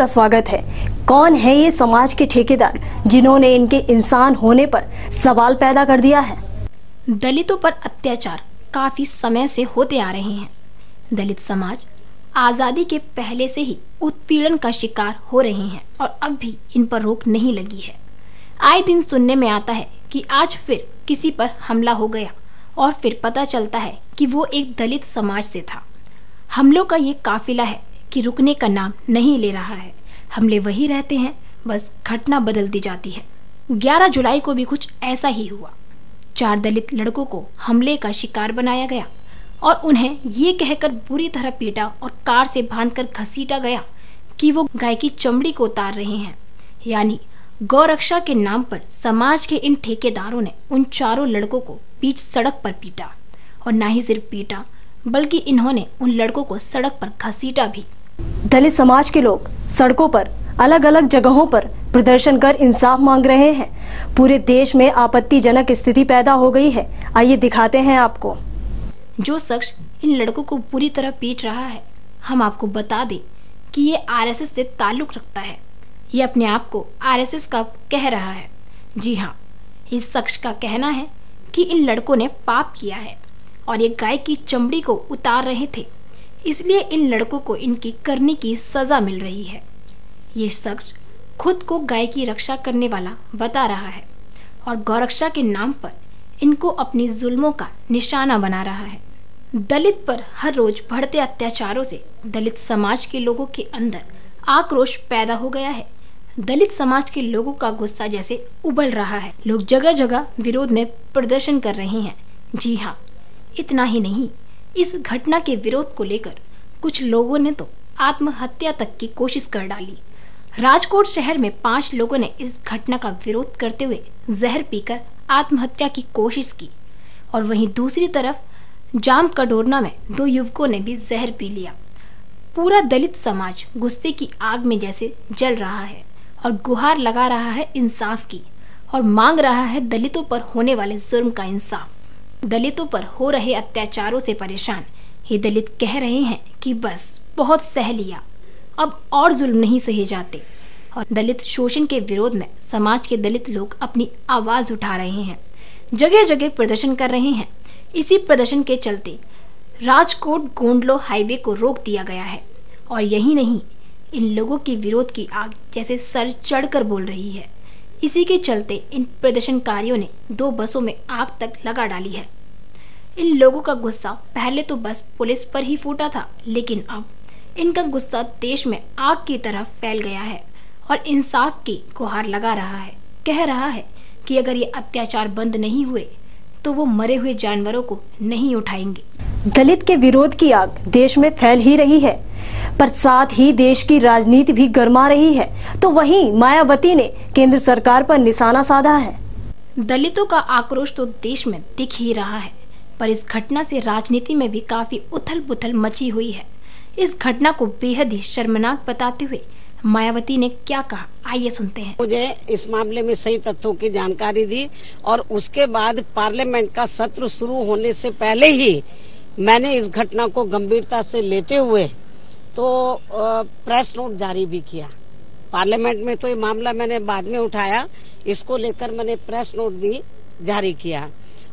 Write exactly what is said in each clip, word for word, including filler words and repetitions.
का स्वागत है। कौन है ये समाज के ठेकेदार जिन्होंने इनके इंसान होने पर सवाल पैदा कर दिया है। दलितों पर अत्याचार काफी समय से होते आ रहे हैं। दलित समाज आज़ादी के पहले से ही उत्पीड़न का शिकार हो रहे हैं और अब भी इन पर रोक नहीं लगी है। आए दिन सुनने में आता है कि आज फिर किसी पर हमला हो गया और फिर पता चलता है कि वो एक दलित समाज से था। हमलों का ये काफिला है कि रुकने का नाम नहीं ले रहा है। हमले वही रहते हैं, बस घटना बदलती जाती है। ग्यारह जुलाई को भी कुछ ऐसा ही हुआ। चार दलित लड़कों को हमले का शिकार बनाया गया और उन्हें ये कहकर बुरी तरह पीटा और कार से बांधकर घसीटा गया कि वो गाय की चमड़ी को उतार रहे हैं। यानी गौरक्षा के नाम पर समाज के इन ठेकेदारों ने उन चारों लड़कों को बीच सड़क पर पीटा और ना ही सिर्फ पीटा बल्कि इन्होंने उन लड़कों को सड़क पर घसीटा भी। दलित समाज के लोग सड़कों पर अलग अलग जगहों पर प्रदर्शन कर इंसाफ मांग रहे हैं। पूरे देश में आपत्तिजनक स्थिति पैदा हो गई है। आइए दिखाते हैं आपको। जो शख्स इन लड़कों को पूरी तरह पीट रहा है, हम आपको बता दें कि ये आरएसएस से ताल्लुक रखता है। ये अपने आप को आरएसएस का कह रहा है। जी हाँ, इस शख्स का कहना है कि इन लड़कों ने पाप किया है और ये गाय की चमड़ी को उतार रहे थे, इसलिए इन लड़कों को इनकी करनी की सज़ा मिल रही है। ये शख्स खुद को गाय की रक्षा करने वाला बता रहा है और गौरक्षा के नाम पर इनको अपनी जुल्मों का निशाना बना रहा है। दलित पर हर रोज बढ़ते अत्याचारों से दलित समाज के लोगों के अंदर आक्रोश पैदा हो गया है। दलित समाज के लोगों का गुस्सा जैसे उबल रहा है। लोग जगह जगह विरोध में प्रदर्शन कर रहे हैं। जी हाँ, इतना ही नहीं, इस घटना के विरोध को लेकर कुछ लोगों ने तो आत्महत्या तक की कोशिश कर डाली। राजकोट शहर में पांच लोगों ने इस घटना का विरोध करते हुए जहर पीकर आत्महत्या की कोशिश की और वहीं दूसरी तरफ जामकडोरना में दो युवकों ने भी जहर पी लिया। पूरा दलित समाज गुस्से की आग में जैसे जल रहा है और गुहार लगा रहा है इंसाफ की और मांग रहा है दलितों पर होने वाले जुर्म का इंसाफ। दलितों पर हो रहे अत्याचारों से परेशान ये दलित कह रहे हैं कि बस बहुत सह लिया, अब और जुल्म नहीं सहे जाते और दलित शोषण के विरोध में समाज के दलित लोग अपनी आवाज़ उठा रहे हैं, जगह जगह प्रदर्शन कर रहे हैं। इसी प्रदर्शन के चलते राजकोट गोंडलो हाईवे को रोक दिया गया है और यही नहीं, इन लोगों के विरोध की आग जैसे सर चढ़कर बोल रही है। इसी के चलते इन प्रदर्शनकारियों ने दो बसों में आग तक लगा डाली है। इन लोगों का गुस्सा पहले तो बस पुलिस पर ही फूटा था, लेकिन अब इनका गुस्सा देश में आग की तरह फैल गया है और इंसाफ की गुहार लगा रहा है। कह रहा है कि अगर ये अत्याचार बंद नहीं हुए तो वो मरे हुए जानवरों को नहीं उठाएंगे। दलित के विरोध की आग देश में फैल ही रही है, पर साथ ही देश की राजनीति भी गर्मा रही है। तो वहीं मायावती ने केंद्र सरकार पर निशाना साधा है। दलितों का आक्रोश तो देश में दिख ही रहा है, पर इस घटना से राजनीति में भी काफी उथल पुथल मची हुई है। इस घटना को बेहद ही शर्मनाक बताते हुए मायावती ने क्या कहा, आइए सुनते हैं। मुझे इस मामले में सही तथ्यों की जानकारी दी और उसके बाद पार्लियामेंट का सत्र शुरू होने से पहले ही मैंने इस घटना को गंभीरता से लेते हुए तो प्रेस नोट जारी भी किया। पार्लियामेंट में तो ये मामला मैंने बाद में उठाया, इसको लेकर मैंने प्रेस नोट भी जारी किया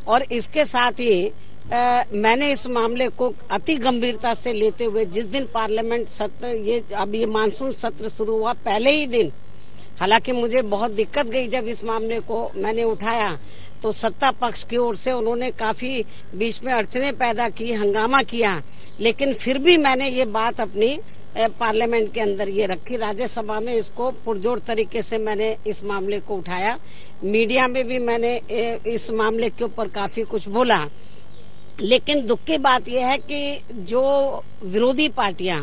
और इसके साथ ही आ, मैंने इस मामले को अति गंभीरता से लेते हुए जिस दिन पार्लियामेंट सत्र ये अब ये मानसून सत्र शुरू हुआ पहले ही दिन, हालांकि मुझे बहुत दिक्कत गई जब इस मामले को मैंने उठाया तो सत्ता पक्ष की ओर से उन्होंने काफी बीच में अड़चने पैदा की, हंगामा किया, लेकिन फिर भी मैंने ये बात अपनी पार्लियामेंट के अंदर ये रखी। राज्यसभा में इसको पुरजोर तरीके से मैंने इस मामले को उठाया, मीडिया में भी मैंने इस मामले के ऊपर काफी कुछ बोला, लेकिन दुख की बात यह है कि जो विरोधी पार्टियां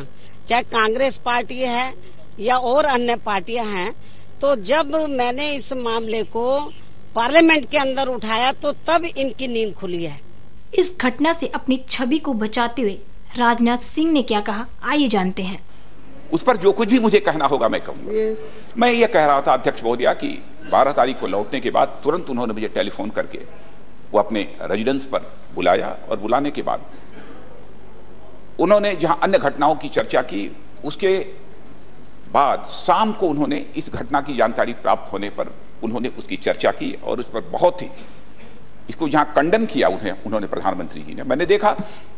चाहे कांग्रेस पार्टी है या और अन्य पार्टियां हैं, तो जब मैंने इस मामले को पार्लियामेंट के अंदर उठाया तो तब इनकी नींद खुली है। इस घटना से अपनी छवि को बचाते हुए राजनाथ सिंह ने क्या कहा, आइए जानते हैं। उस पर जो कुछ भी मुझे कहना होगा मैं कहूँगा। मैं ये कह रहा था अध्यक्ष महोदया कि बारह तारीख को लौटने के बाद तुरंत उन्होंने मुझे टेलीफोन करके वो अपने रेजिडेंस पर बुलाया और बुलाने के बाद उन्होंने जहाँ अन्य घटनाओं की चर्चा की उसके बाद शाम को उन्होंने इस घटना की जानकारी प्राप्त होने पर उन्होंने उसकी चर्चा की और उस पर बहुत ही इसको यहाँ कंडम किया उन्हें उन्होंने प्रधानमंत्री जी ने। मैंने देखा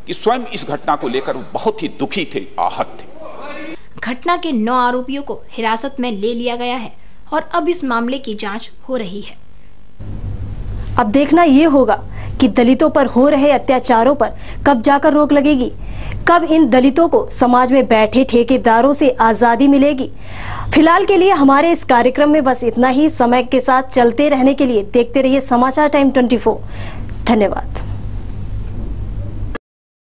कि स्वयं इस घटना को लेकर वो बहुत ही दुखी थे, आहत थे। घटना के नौ आरोपियों को हिरासत में ले लिया गया है और अब इस मामले की जांच हो रही है। अब देखना ये होगा कि दलितों पर हो रहे अत्याचारों पर कब जाकर रोक लगेगी, कब इन दलितों को समाज में बैठे ठेकेदारों से आज़ादी मिलेगी। फिलहाल के लिए हमारे इस कार्यक्रम में बस इतना ही। समय के साथ चलते रहने के लिए देखते रहिए समाचार टाइम चौबीस। धन्यवाद।